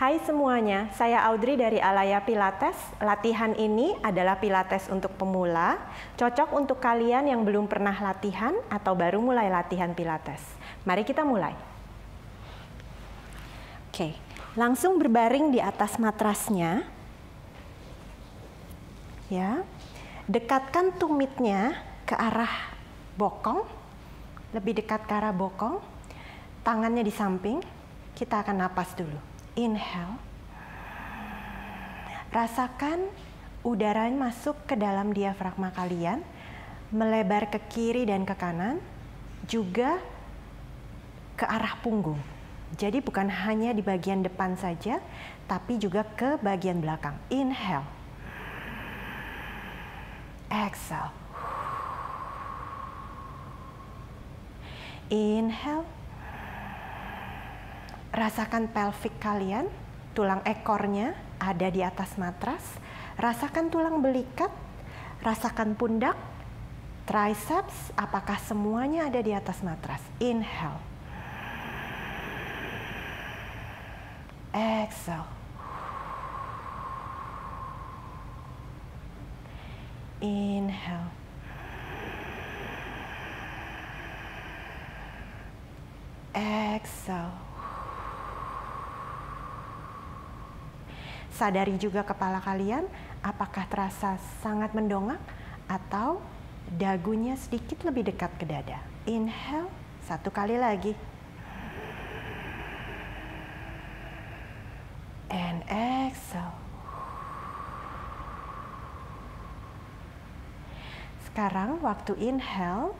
Hai semuanya, saya Audrey dari Aalaya Pilates. Latihan ini adalah Pilates untuk pemula, cocok untuk kalian yang belum pernah latihan atau baru mulai latihan Pilates. Mari kita mulai. Oke, langsung berbaring di atas matrasnya. Ya, dekatkan tumitnya ke arah bokong, lebih dekat ke arah bokong. Tangannya di samping, kita akan napas dulu. Inhale, rasakan udara masuk ke dalam diafragma kalian, melebar ke kiri dan ke kanan, juga ke arah punggung. Jadi bukan hanya di bagian depan saja, tapi juga ke bagian belakang. Inhale, exhale, inhale. Rasakan pelvic kalian, tulang ekornya ada di atas matras. Rasakan tulang belikat, rasakan pundak, triceps, apakah semuanya ada di atas matras. Inhale. Exhale. Inhale. Exhale. Sadari juga kepala kalian, apakah terasa sangat mendongak atau dagunya sedikit lebih dekat ke dada. Inhale, satu kali lagi. And exhale. Sekarang waktu inhale.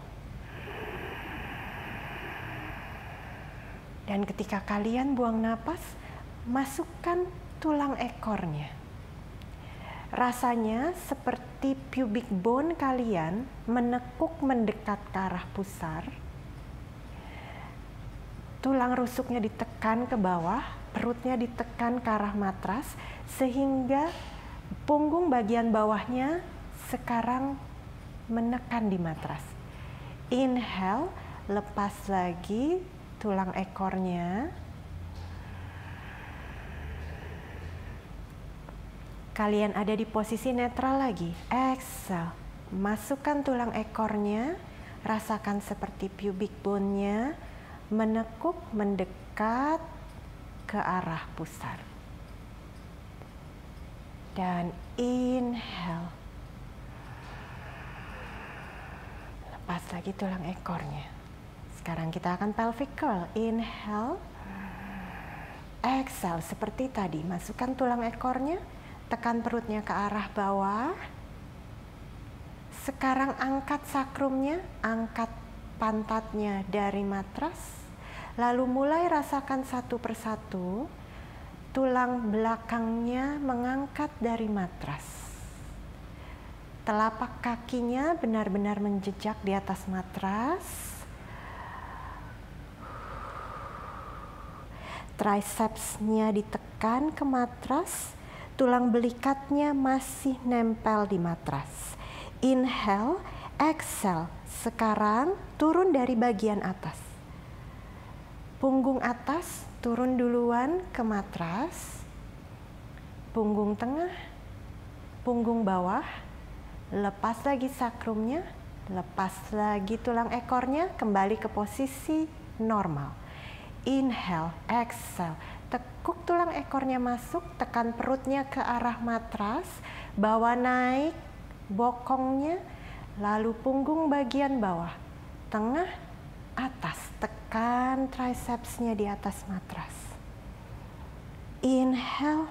Dan ketika kalian buang napas, masukkan tulang ekornya. Rasanya seperti pubic bone kalian menekuk mendekat ke arah pusar. Tulang rusuknya ditekan ke bawah, perutnya ditekan ke arah matras, sehingga punggung bagian bawahnya sekarang menekan di matras. Inhale, lepas lagi tulang ekornya. Kalian ada di posisi netral lagi. Exhale. Masukkan tulang ekornya. Rasakan seperti pubic bone-nya menekuk mendekat ke arah pusar. Dan inhale. Lepas lagi tulang ekornya. Sekarang kita akan pelvic curl. Inhale. Exhale. Seperti tadi. Masukkan tulang ekornya. Tekan perutnya ke arah bawah. Sekarang angkat sakrumnya, angkat pantatnya dari matras. Lalu mulai rasakan satu persatu tulang belakangnya mengangkat dari matras. Telapak kakinya benar-benar menjejak di atas matras. Tricepsnya ditekan ke matras. Tulang belikatnya masih nempel di matras. Inhale, exhale. Sekarang turun dari bagian atas. Punggung atas turun duluan ke matras. Punggung tengah, punggung bawah. Lepas lagi sakrumnya, lepas lagi tulang ekornya, kembali ke posisi normal. Inhale, exhale. Tekuk tulang ekornya masuk, tekan perutnya ke arah matras, bawa naik bokongnya, lalu punggung bagian bawah, tengah, atas, tekan tricepsnya di atas matras. Inhale.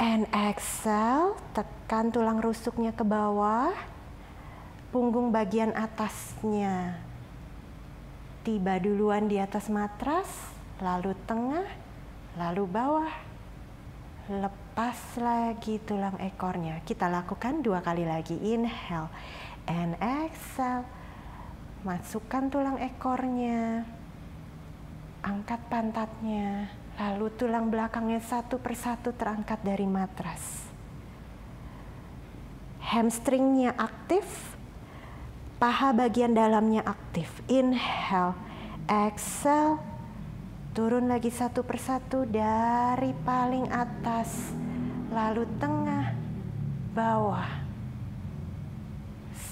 And exhale, tekan tulang rusuknya ke bawah, punggung bagian atasnya tiba duluan di atas matras, lalu tengah, lalu bawah. Lepas lagi tulang ekornya. Kita lakukan dua kali lagi. Inhale and exhale. Masukkan tulang ekornya. Angkat pantatnya. Lalu tulang belakangnya satu persatu terangkat dari matras. Hamstringnya aktif. Paha bagian dalamnya aktif. Inhale, exhale, Turun lagi satu persatu dari paling atas, lalu tengah, bawah,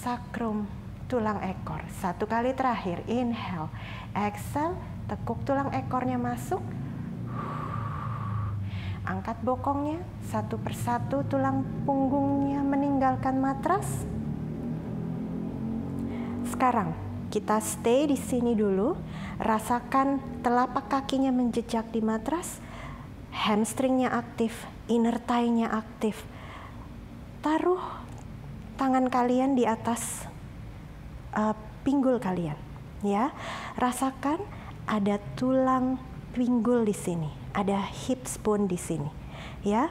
sakrum, tulang ekor. Satu kali terakhir, inhale, exhale, tekuk tulang ekornya masuk. Angkat bokongnya, satu persatu tulang punggungnya meninggalkan matras. Sekarang kita stay di sini dulu, rasakan telapak kakinya menjejak di matras, hamstringnya aktif, inner thigh-nya aktif. Taruh tangan kalian di atas pinggul kalian, ya. Rasakan ada tulang pinggul di sini. Ada hips bone di sini, ya.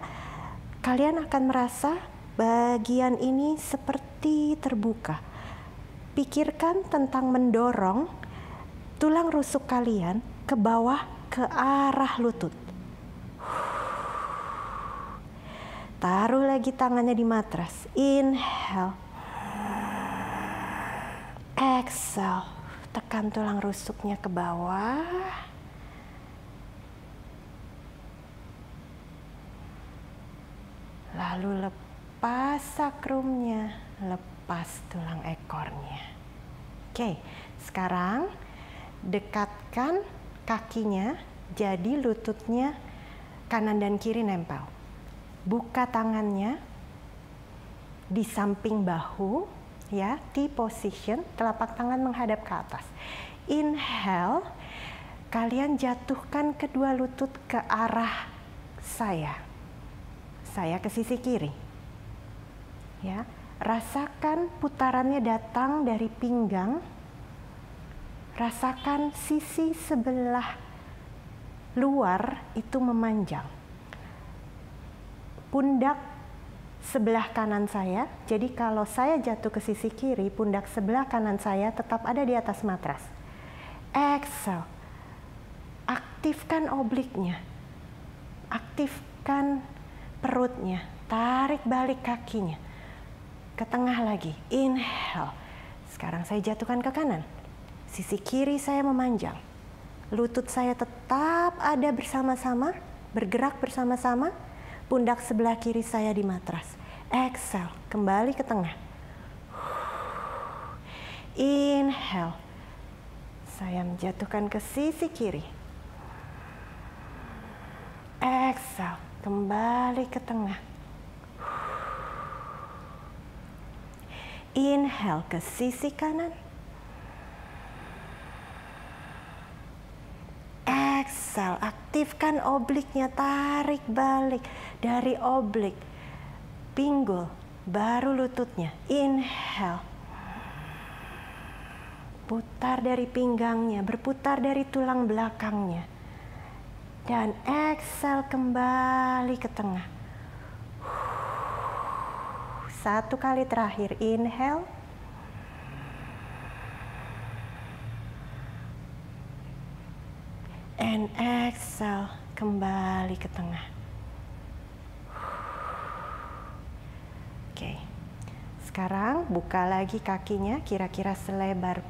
Kalian akan merasa bagian ini seperti terbuka. Pikirkan tentang mendorong tulang rusuk kalian ke bawah ke arah lutut. Taruh lagi tangannya di matras. Inhale, exhale, tekan tulang rusuknya ke bawah. Lalu lepas sakrumnya, lepas tulang ekornya. Oke, sekarang dekatkan kakinya, jadi lututnya kanan dan kiri nempel. Buka tangannya di samping bahu, ya, T position, telapak tangan menghadap ke atas. Inhale, kalian jatuhkan kedua lutut ke arah saya ke sisi kiri, ya. Rasakan putarannya datang dari pinggang, rasakan sisi sebelah luar itu memanjang. Pundak sebelah kanan saya, jadi kalau saya jatuh ke sisi kiri, pundak sebelah kanan saya tetap ada di atas matras. Exhale, aktifkan obliknya, aktifkan perutnya, tarik balik kakinya ke tengah lagi. Inhale, sekarang saya jatuhkan ke kanan, sisi kiri saya memanjang, lutut saya tetap ada bersama-sama, bergerak bersama-sama, pundak sebelah kiri saya di matras. Exhale, kembali ke tengah. Inhale, saya menjatuhkan ke sisi kiri. Exhale, kembali ke tengah. Inhale ke sisi kanan. Exhale, aktifkan obliknya, tarik balik dari oblik, pinggul, baru lututnya. Inhale, putar dari pinggangnya, berputar dari tulang belakangnya. Dan exhale, kembali ke tengah. Satu kali terakhir, inhale. And exhale, kembali ke tengah. Oke, sekarang buka lagi kakinya, kira-kira selebar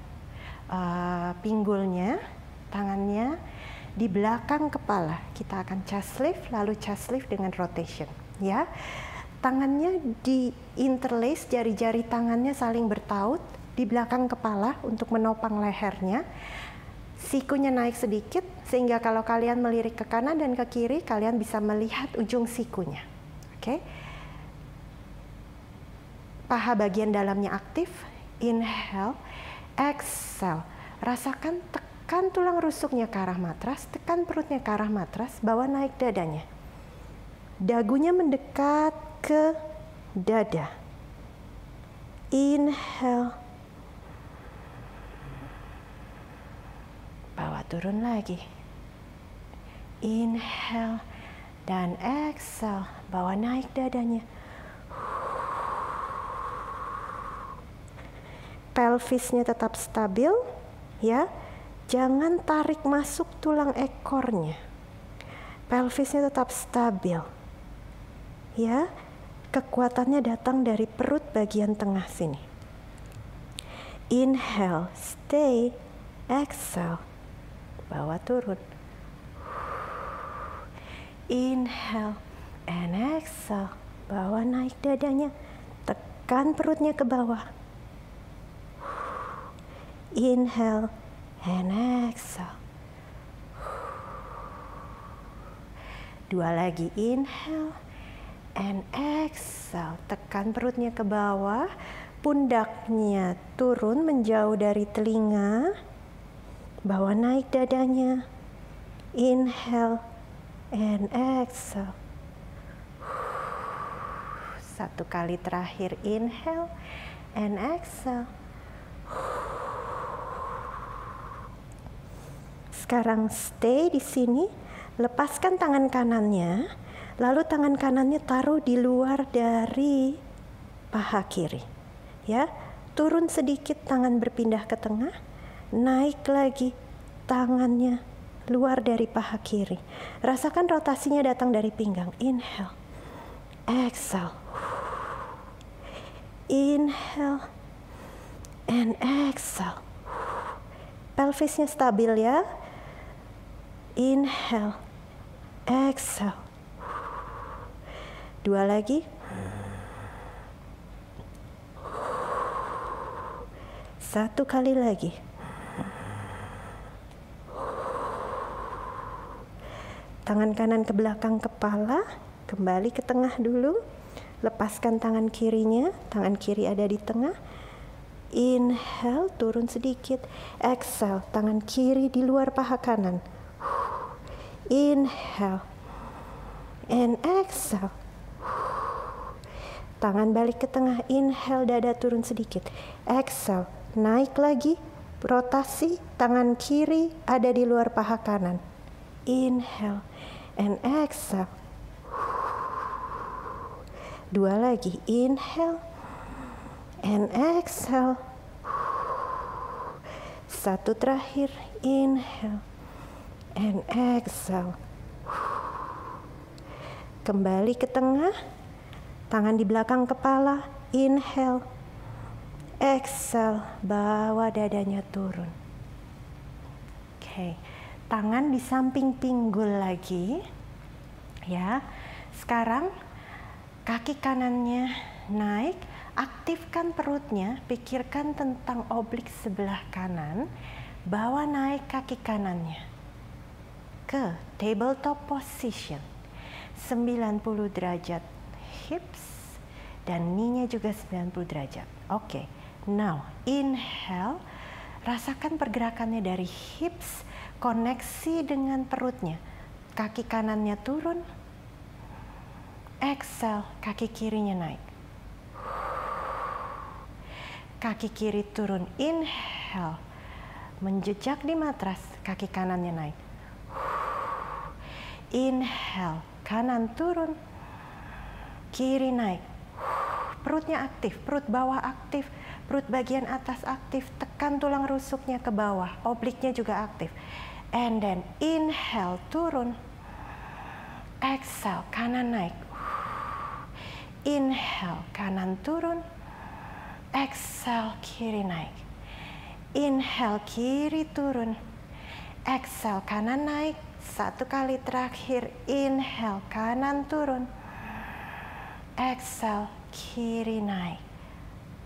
pinggulnya, tangannya di belakang kepala. Kita akan chest lift, lalu chest lift dengan rotation, ya. Tangannya di interlace, jari-jari tangannya saling bertaut di belakang kepala untuk menopang lehernya. Sikunya naik sedikit sehingga kalau kalian melirik ke kanan dan ke kiri, kalian bisa melihat ujung sikunya. Oke. Paha bagian dalamnya aktif. Inhale, exhale. Rasakan tekan. Tekan tulang rusuknya ke arah matras, tekan perutnya ke arah matras, bawa naik dadanya. Dagunya mendekat ke dada. Inhale. Bawa turun lagi. Inhale. Dan exhale, bawa naik dadanya. Pelvisnya tetap stabil, ya. Jangan tarik masuk tulang ekornya. Pelvisnya tetap stabil, ya. Kekuatannya datang dari perut bagian tengah sini. Inhale, stay. Exhale, bawa turun. Inhale and exhale. Bawa naik dadanya. Tekan perutnya ke bawah. Inhale and exhale. Dua lagi. Inhale and exhale. Tekan perutnya ke bawah. Pundaknya turun menjauh dari telinga. Bawa naik dadanya. Inhale and exhale. Satu kali terakhir. Inhale and exhale. Sekarang stay di sini. Lepaskan tangan kanannya. Lalu tangan kanannya taruh di luar dari paha kiri. Ya, turun sedikit, tangan berpindah ke tengah. Naik lagi, tangannya luar dari paha kiri. Rasakan rotasinya datang dari pinggang. Inhale. Exhale. Inhale and exhale. Pelvisnya stabil ya. Inhale. Exhale. Dua lagi. Satu kali lagi. Tangan kanan ke belakang kepala. Kembali ke tengah dulu. Lepaskan tangan kirinya, tangan kiri ada di tengah. Inhale, turun sedikit. Exhale, tangan kiri di luar paha kanan. Inhale and exhale. Tangan balik ke tengah. Inhale, dada turun sedikit. Exhale, naik lagi. Rotasi, tangan kiri ada di luar paha kanan. Inhale and exhale. Dua lagi. Inhale and exhale. Satu terakhir. Inhale and exhale. Kembali ke tengah. Tangan di belakang kepala. Inhale. Exhale. Bawa dadanya turun. Oke. Tangan di samping pinggul lagi. Ya. Sekarang kaki kanannya naik, aktifkan perutnya, pikirkan tentang oblik sebelah kanan, bawa naik kaki kanannya ke tabletop position, 90 derajat hips, dan knee-nya juga 90 derajat. Oke, now inhale, rasakan pergerakannya dari hips, koneksi dengan perutnya, kaki kanannya turun. Exhale, kaki kirinya naik. Kaki kiri turun. Inhale, menjejak di matras, kaki kanannya naik. Inhale, kanan turun, kiri naik. Perutnya aktif, perut bawah aktif, perut bagian atas aktif, tekan tulang rusuknya ke bawah, obliknya juga aktif. And then inhale, turun. Exhale, kanan naik. Inhale, kanan turun. Exhale, kiri naik. Inhale, kiri turun. Exhale, kanan naik. Satu kali terakhir. Inhale, kanan turun. Exhale, kiri naik.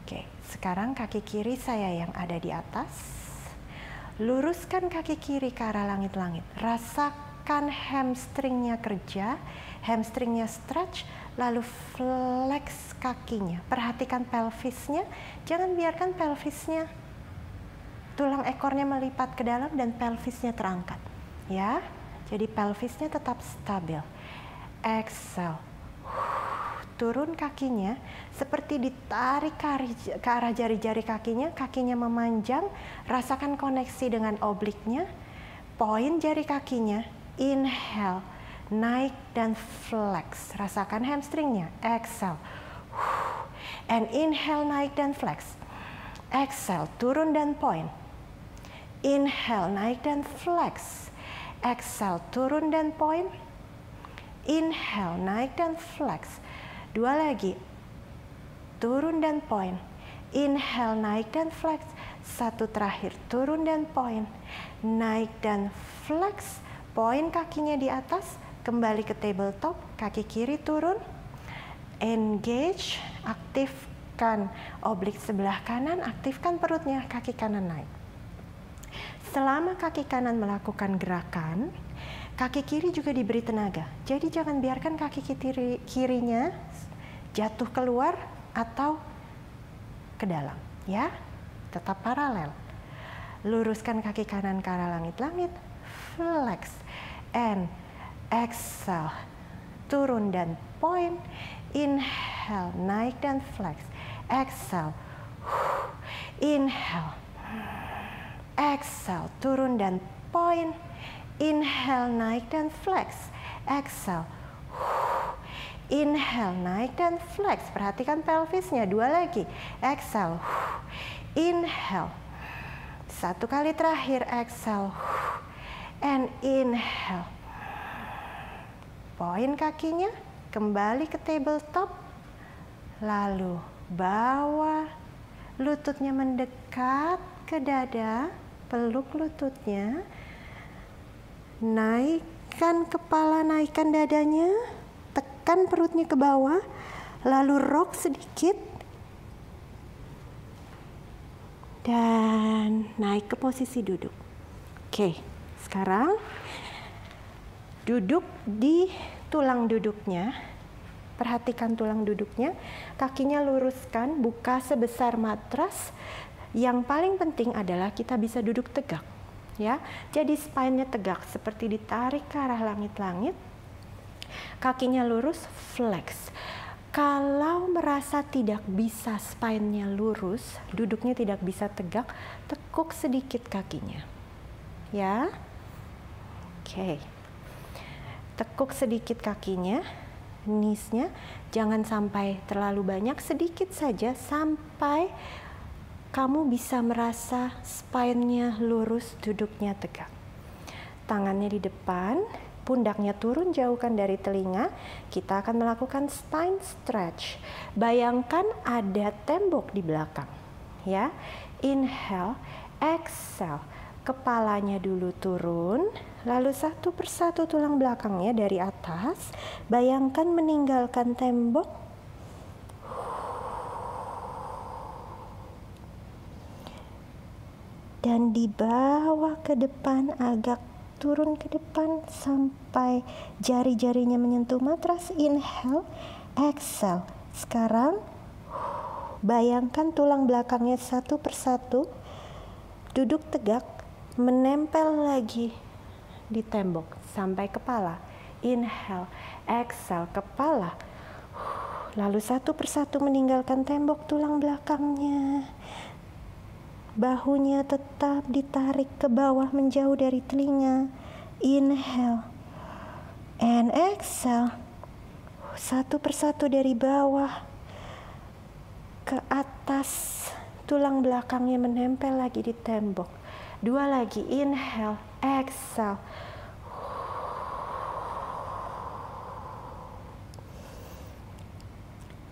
Oke, sekarang kaki kiri saya yang ada di atas. Luruskan kaki kiri ke arah langit-langit. Rasakan hamstringnya kerja, hamstringnya stretch. Lalu flex kakinya, perhatikan pelvisnya, jangan biarkan pelvisnya, tulang ekornya melipat ke dalam dan pelvisnya terangkat. Ya, jadi pelvisnya tetap stabil. Exhale, turun kakinya, seperti ditarik ke arah jari-jari kakinya, kakinya memanjang, rasakan koneksi dengan obliknya, poin jari kakinya. Inhale, naik dan flex, rasakan hamstringnya. Exhale and inhale, naik dan flex. Exhale, turun dan point. Inhale, naik dan flex. Exhale, turun dan point. Inhale, naik dan flex. Dua lagi, turun dan point. Inhale, naik dan flex. Satu terakhir, turun dan point. Naik dan flex, poin kakinya di atas, Kembali ke tabletop, kaki kiri turun, engage, aktifkan oblik sebelah kanan, aktifkan perutnya, kaki kanan naik. Selama kaki kanan melakukan gerakan, kaki kiri juga diberi tenaga. Jadi jangan biarkan kaki kirinya jatuh keluar atau ke dalam, ya. Tetap paralel. Luruskan kaki kanan ke arah langit-langit. Flex and exhale. Turun dan point. Inhale, naik dan flex. Exhale. Inhale. Exhale, turun dan point. Inhale, naik dan flex. Exhale. Inhale, naik dan flex. Perhatikan pelvisnya, dua lagi. Exhale. Inhale. Satu kali terakhir, exhale. And inhale. Poin kakinya, kembali ke tabletop. Lalu bawa lututnya mendekat ke dada, peluk lututnya. Naikkan kepala, naikkan dadanya, tekan perutnya ke bawah, lalu rock sedikit, dan naik ke posisi duduk. Oke, sekarang duduk di tulang duduknya, perhatikan tulang duduknya, kakinya luruskan, buka sebesar matras, yang paling penting adalah kita bisa duduk tegak. Ya, jadi spine-nya tegak seperti ditarik ke arah langit-langit, kakinya lurus, flex. Kalau merasa tidak bisa spine-nya lurus, duduknya tidak bisa tegak, tekuk sedikit kakinya. Ya, oke. Tekuk sedikit kakinya, knees-nya, jangan sampai terlalu banyak, sedikit saja sampai kamu bisa merasa spine-nya lurus, duduknya tegak. Tangannya di depan, pundaknya turun, jauhkan dari telinga. Kita akan melakukan spine stretch. Bayangkan ada tembok di belakang. Ya, inhale, exhale. Kepalanya dulu turun, lalu satu persatu tulang belakangnya dari atas. Bayangkan meninggalkan tembok. Dan dibawa ke depan, agak turun ke depan sampai jari-jarinya menyentuh matras. Inhale, exhale. Sekarang bayangkan tulang belakangnya satu persatu, duduk tegak, menempel lagi di tembok sampai kepala. Inhale, exhale, kepala. Lalu satu persatu meninggalkan tembok tulang belakangnya. Bahunya tetap ditarik ke bawah menjauh dari telinga. Inhale and exhale. Satu persatu dari bawah ke atas. Tulang belakangnya menempel lagi di tembok. Dua lagi. Inhale, exhale.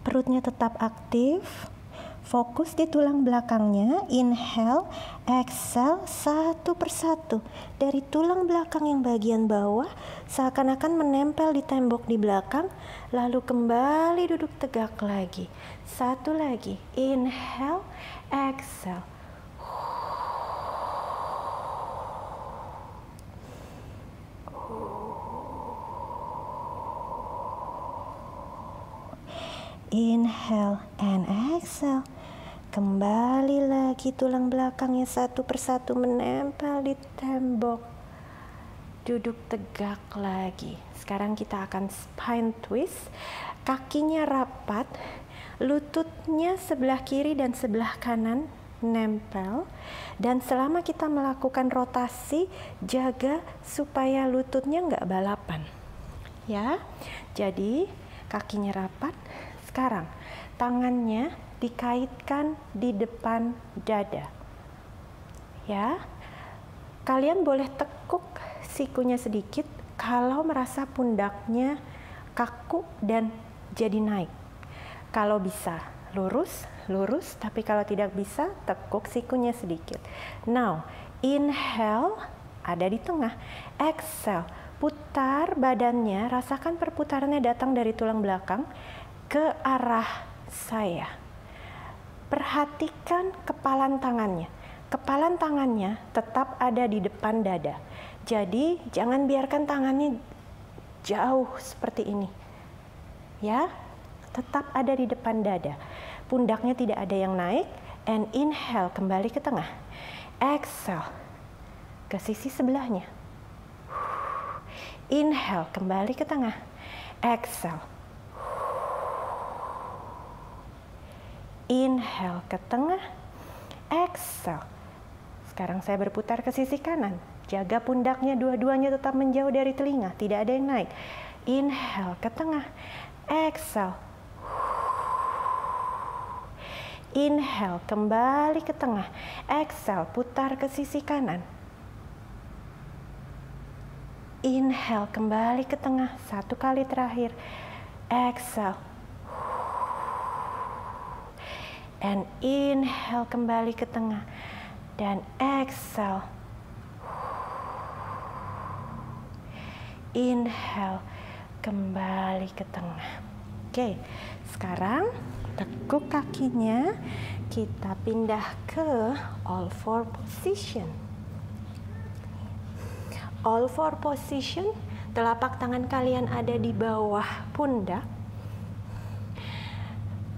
Perutnya tetap aktif. Fokus di tulang belakangnya, inhale, exhale, satu persatu. Dari tulang belakang yang bagian bawah, seakan-akan menempel di tembok di belakang, lalu kembali duduk tegak lagi. Satu lagi, inhale, exhale. Inhale and exhale. Kembali lagi tulang belakangnya satu persatu menempel di tembok. Duduk tegak lagi. Sekarang kita akan spine twist. Kakinya rapat, lututnya sebelah kiri dan sebelah kanan nempel. Dan selama kita melakukan rotasi, jaga supaya lututnya nggak balapan. Ya, jadi kakinya rapat. Sekarang tangannya dikaitkan di depan dada. Ya. Kalian boleh tekuk sikunya sedikit kalau merasa pundaknya kaku dan jadi naik. Kalau bisa lurus, lurus, tapi kalau tidak bisa tekuk sikunya sedikit. Now, inhale ada di tengah, exhale putar badannya, rasakan perputarannya datang dari tulang belakang ke arah saya. Perhatikan kepalan tangannya. Kepalan tangannya tetap ada di depan dada. Jadi jangan biarkan tangannya jauh seperti ini. Ya, tetap ada di depan dada. Pundaknya tidak ada yang naik. And inhale, kembali ke tengah. Exhale, ke sisi sebelahnya. Inhale, kembali ke tengah. Exhale. Inhale, ke tengah. Exhale. Sekarang saya berputar ke sisi kanan. Jaga pundaknya, dua-duanya tetap menjauh dari telinga. Tidak ada yang naik. Inhale ke tengah. Exhale. Inhale, kembali ke tengah. Exhale, putar ke sisi kanan. Inhale, kembali ke tengah. Satu kali terakhir. Exhale. Dan inhale, kembali ke tengah. Dan exhale. Inhale, kembali ke tengah. Oke, sekarang tekuk kakinya, kita pindah ke all four position. All four position, telapak tangan kalian ada di bawah pundak,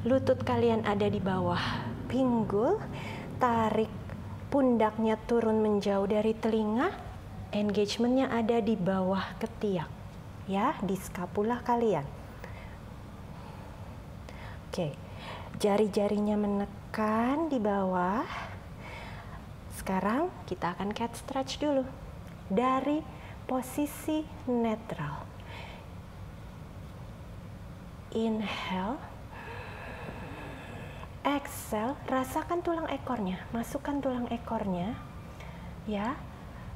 lutut kalian ada di bawah pinggul, tarik pundaknya turun menjauh dari telinga. Engagementnya ada di bawah ketiak, ya, di skapula kalian. Oke, jari-jarinya menekan di bawah. Sekarang kita akan cat stretch dulu dari posisi netral. Inhale, exhale, rasakan tulang ekornya, masukkan tulang ekornya, ya.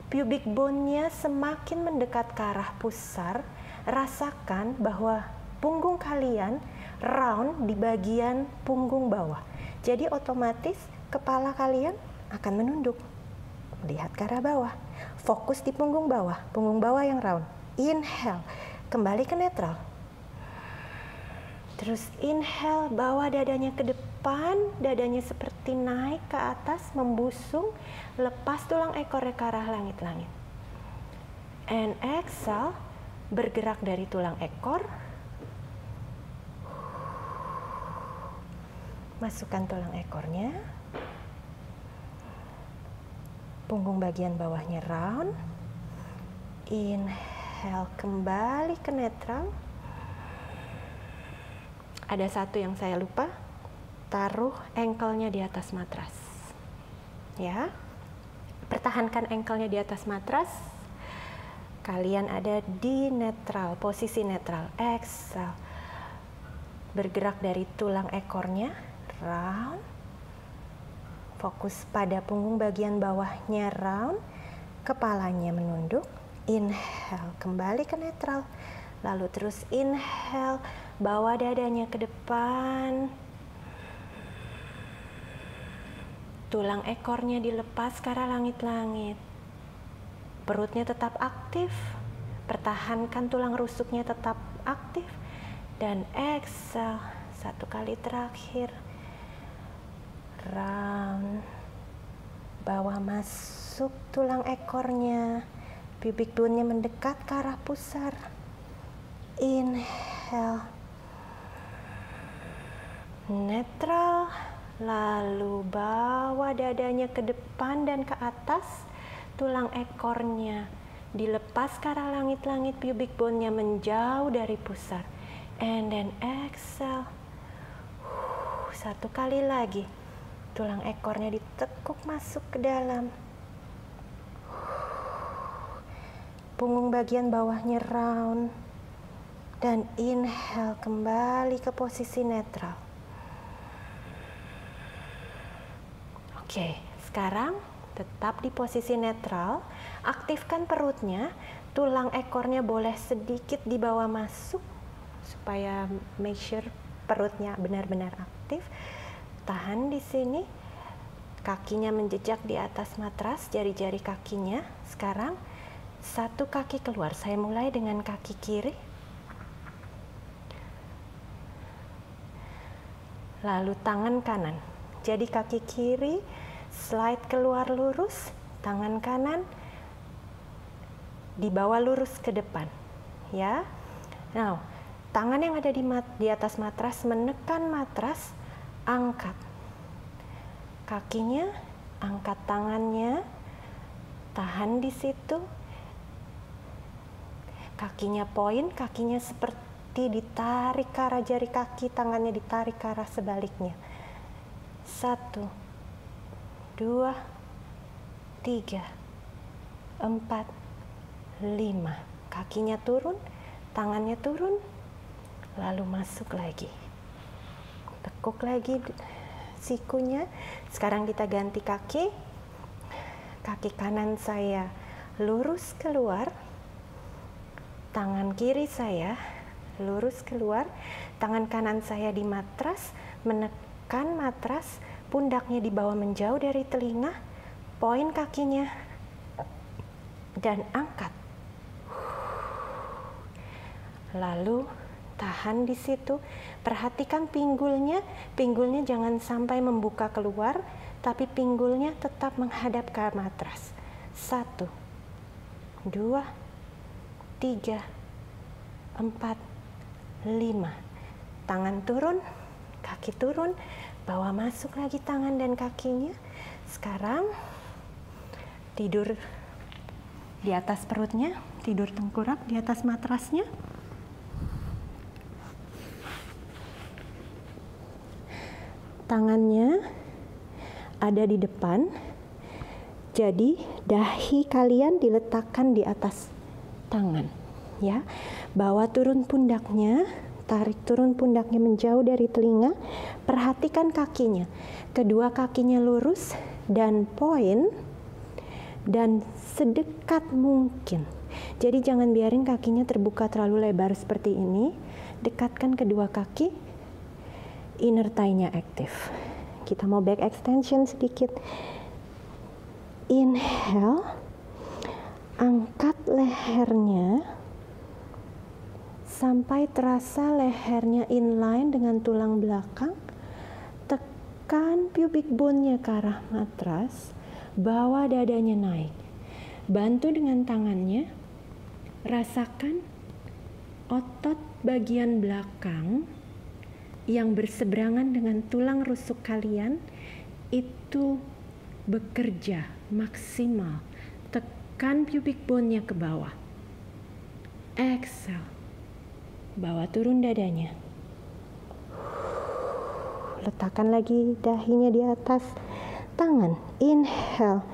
Pubic bone-nya semakin mendekat ke arah pusar, rasakan bahwa punggung kalian round di bagian punggung bawah. Jadi otomatis kepala kalian akan menunduk. Lihat ke arah bawah. Fokus di punggung bawah yang round. Inhale, kembali ke netral. Terus inhale, bawa dadanya ke depan, dadanya seperti naik ke atas, membusung, lepas tulang ekornya ke arah langit-langit. And exhale, bergerak dari tulang ekor. Masukkan tulang ekornya. Punggung bagian bawahnya round. Inhale, kembali ke netral. Ada satu yang saya lupa, taruh engkelnya di atas matras. Ya, pertahankan engkelnya di atas matras. Kalian ada di netral, posisi netral. Exhale, bergerak dari tulang ekornya, round. Fokus pada punggung bagian bawahnya, round. Kepalanya menunduk. Inhale, kembali ke netral. Lalu terus inhale, bawa dadanya ke depan, tulang ekornya dilepas ke arah langit-langit, perutnya tetap aktif, pertahankan tulang rusuknya tetap aktif, dan exhale, satu kali terakhir, round, bawa masuk tulang ekornya, pubic bone-nya mendekat ke arah pusar, inhale, netral, lalu bawa dadanya ke depan dan ke atas, tulang ekornya dilepas ke arah langit-langit, pubic bone-nya menjauh dari pusar, and then exhale, satu kali lagi, tulang ekornya ditekuk masuk ke dalam, punggung bagian bawahnya round, dan inhale, kembali ke posisi netral. Oke, sekarang tetap di posisi netral, aktifkan perutnya, tulang ekornya boleh sedikit dibawa masuk, supaya make sure perutnya benar-benar aktif. Tahan di sini, kakinya menjejak di atas matras, jari-jari kakinya. Sekarang Satu kaki keluar, saya mulai dengan kaki kiri. Lalu tangan kanan. Jadi kaki kiri slide keluar lurus, tangan kanan dibawa lurus ke depan, ya. Nah, tangan yang ada di atas matras, menekan matras, angkat kakinya, angkat tangannya, tahan di situ. Kakinya poin, kakinya seperti ditarik ke arah jari kaki, tangannya ditarik ke arah sebaliknya. 1, 2, 3, 4, 5. Kakinya turun, tangannya turun, lalu masuk lagi. Tekuk lagi sikunya. Sekarang kita ganti kaki. Kaki kanan saya lurus keluar, tangan kiri saya lurus keluar, tangan kanan saya di matras, menekan matras, pundaknya dibawa menjauh dari telinga, poin kakinya, dan angkat. Lalu tahan di situ, perhatikan pinggulnya. Pinggulnya jangan sampai membuka keluar, tapi pinggulnya tetap menghadap ke matras. 1, 2, 3, 4, 5. Tangan turun, kaki turun, bawa masuk lagi tangan dan kakinya. Sekarang tidur di atas perutnya, tidur tengkurap di atas matrasnya. Tangannya ada di depan, jadi dahi kalian diletakkan di atas tangan, ya. Bawa turun pundaknya, tarik turun pundaknya menjauh dari telinga. Perhatikan kakinya, kedua kakinya lurus dan poin dan sedekat mungkin. Jadi jangan biarin kakinya terbuka terlalu lebar seperti ini. Dekatkan kedua kaki. Inner thigh-nya aktif. Kita mau back extension sedikit. Inhale, angkat lehernya sampai terasa lehernya inline dengan tulang belakang. Tekan pubic bone-nya ke arah matras, bawa dadanya naik. Bantu dengan tangannya. Rasakan otot bagian belakang yang berseberangan dengan tulang rusuk kalian itu bekerja maksimal. Tekan pubic bone-nya ke bawah. Exhale, bawa turun dadanya. Letakkan lagi dahinya di atas tangan. Inhale,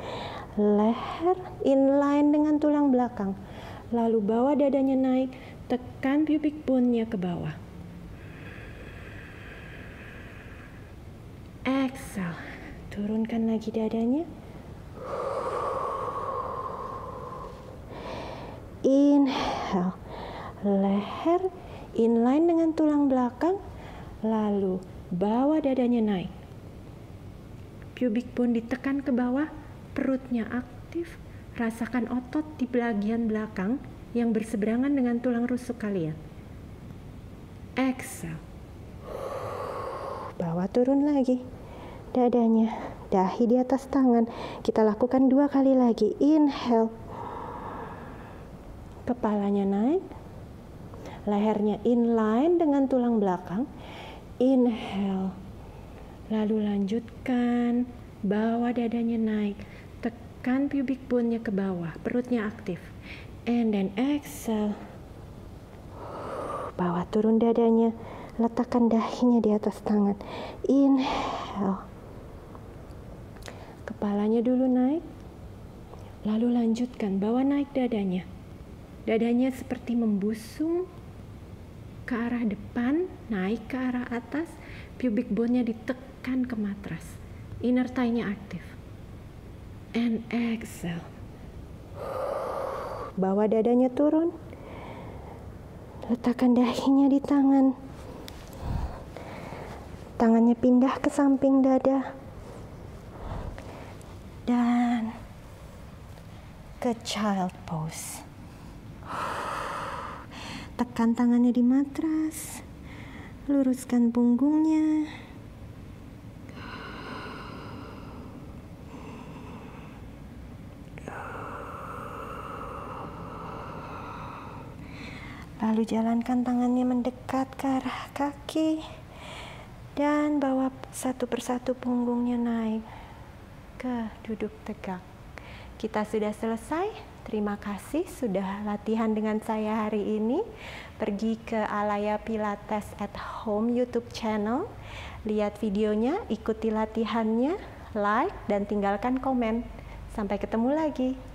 leher inline dengan tulang belakang, lalu bawa dadanya naik. Tekan pubic bone-nya ke bawah. Exhale, turunkan lagi dadanya. Inhale, leher inline dengan tulang belakang, lalu bawa dadanya naik. Pubic bone ditekan ke bawah, perutnya aktif. Rasakan otot di bagian belakang yang berseberangan dengan tulang rusuk kalian. Exhale, bawa turun lagi dadanya, dahi di atas tangan. Kita lakukan 2 kali lagi. Inhale, kepalanya naik, lehernya inline dengan tulang belakang. Inhale, lalu lanjutkan, bawa dadanya naik, tekan pubic bone-nya ke bawah, perutnya aktif. And then exhale, bawa turun dadanya, letakkan dahinya di atas tangan. Inhale, kepalanya dulu naik, lalu lanjutkan, bawa naik dadanya. Dadanya seperti membusung ke arah depan, naik ke arah atas, pubic bone-nya ditekan ke matras, inner thigh-nya aktif. And exhale, bawa dadanya turun, letakkan dahinya di tangan. Tangannya pindah ke samping dada dan ke child pose. Tekan tangannya di matras. Luruskan punggungnya. Lalu jalankan tangannya mendekat ke arah kaki. Dan bawa satu persatu punggungnya naik ke duduk tegak. Kita sudah selesai, terima kasih sudah latihan dengan saya hari ini. Pergi ke Aalaya Pilates at Home YouTube channel, lihat videonya, ikuti latihannya, like, dan tinggalkan komen. Sampai ketemu lagi.